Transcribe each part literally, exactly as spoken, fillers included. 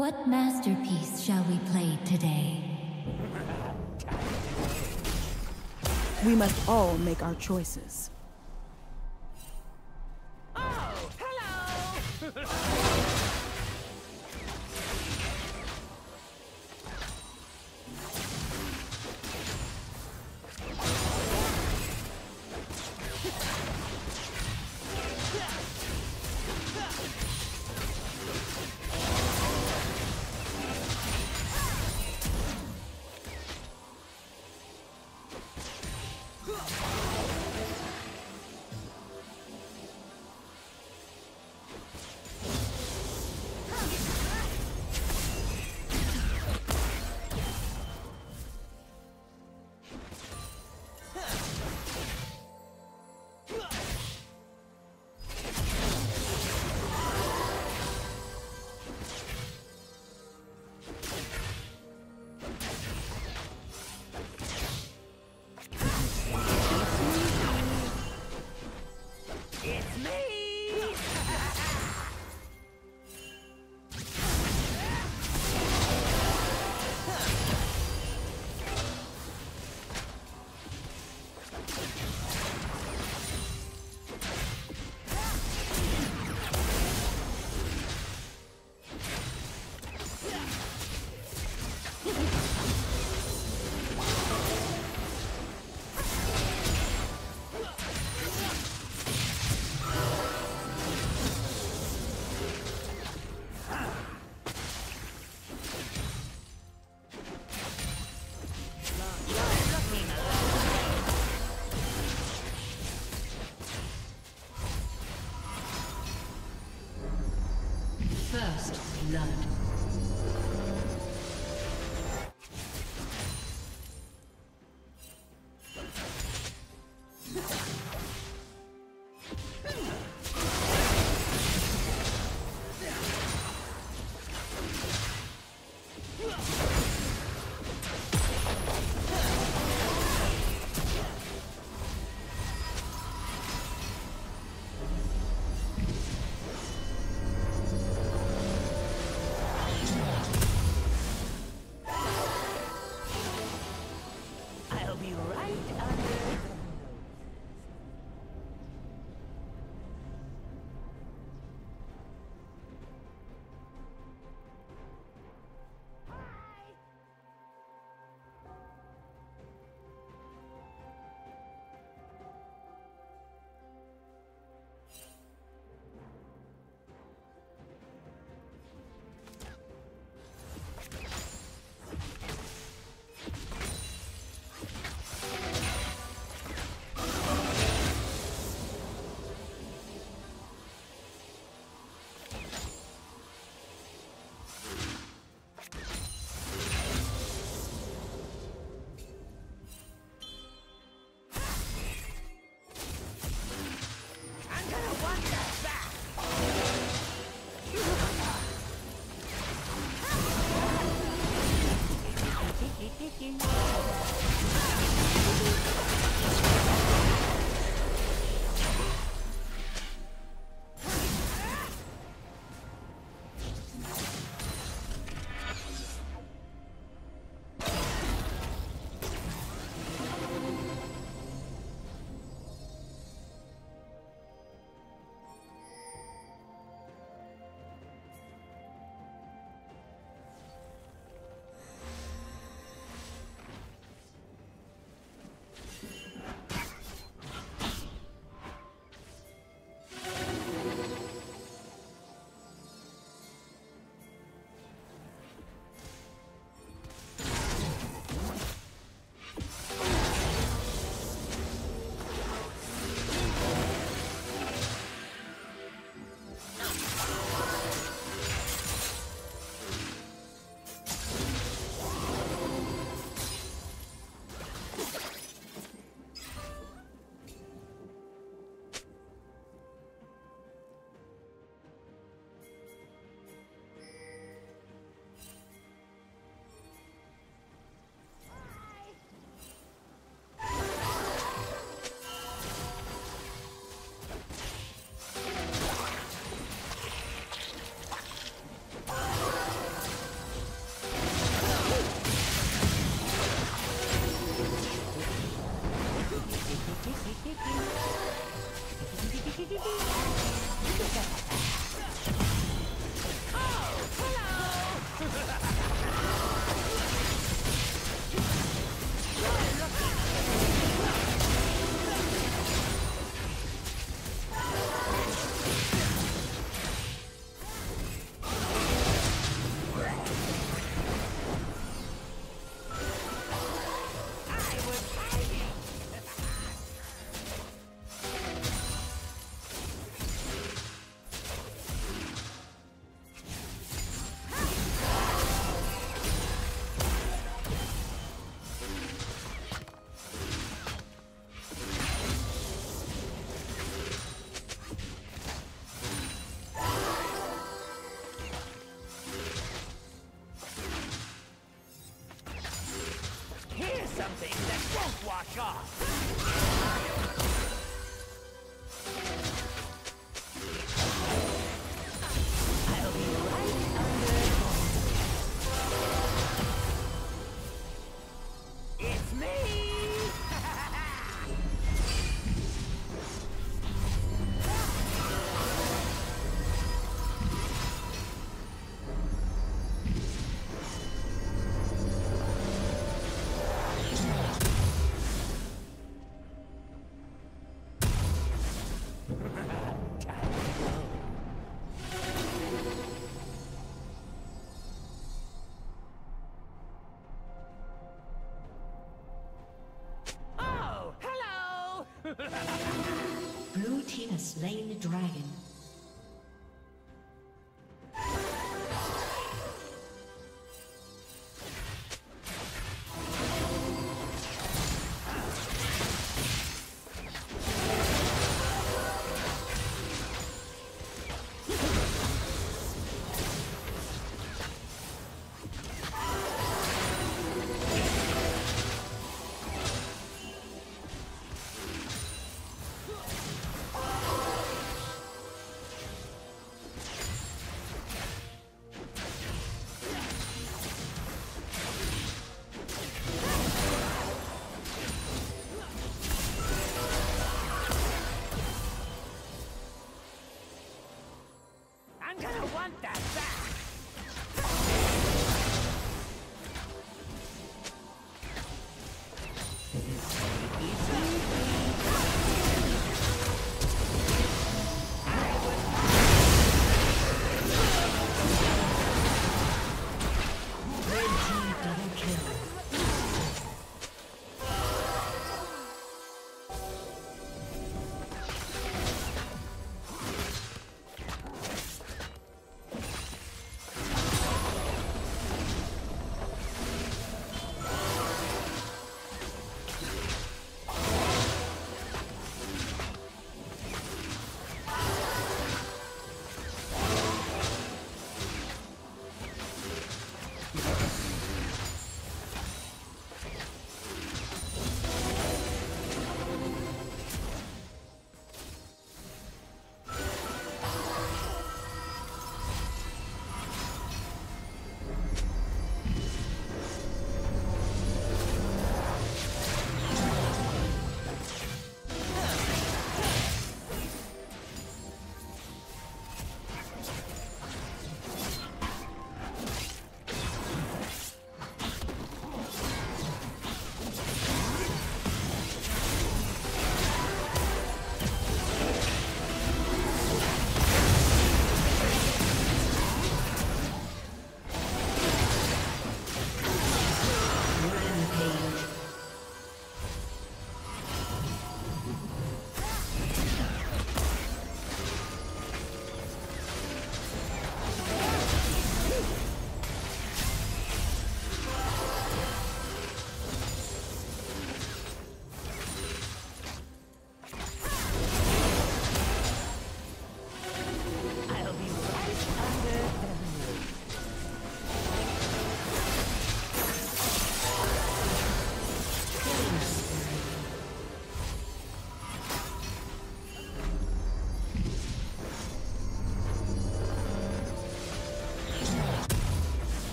What masterpiece shall we play today? We must all make our choices. Oh, hello! First blood. something that won't wash off. I'll be right under it. It's me! Blue team has slain the dragon.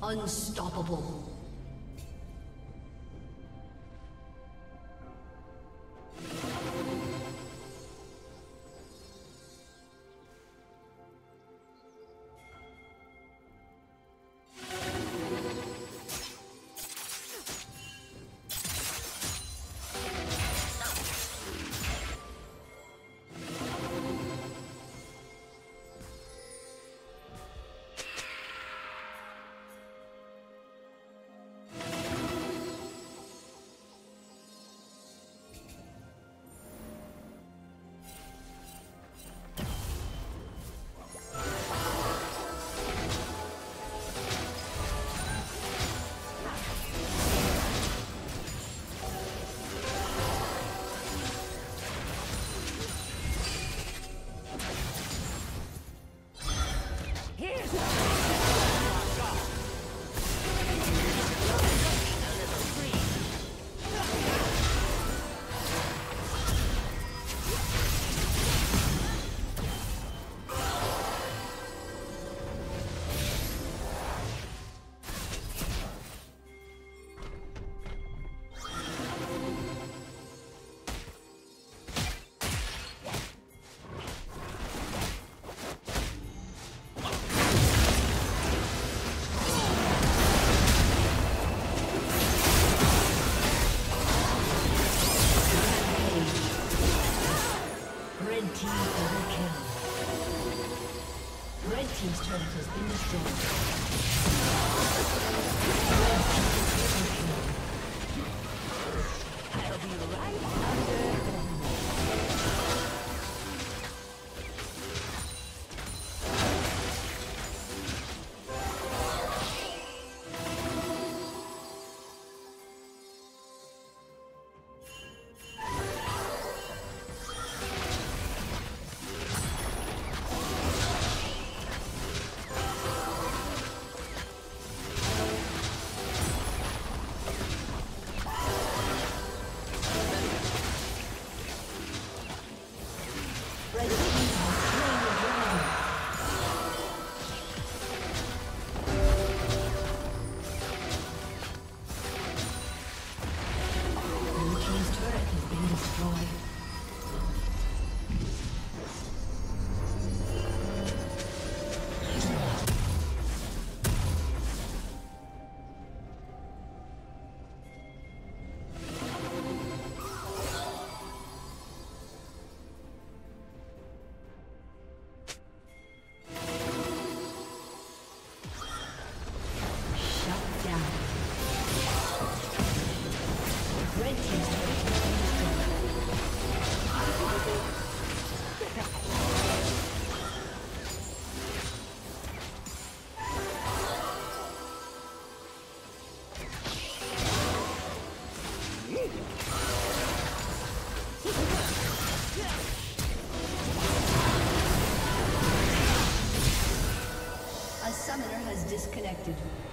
Unstoppable. Red team double kill. Red team's turret has been destroyed. Red team's double kill. I'll be right under. Disconnected.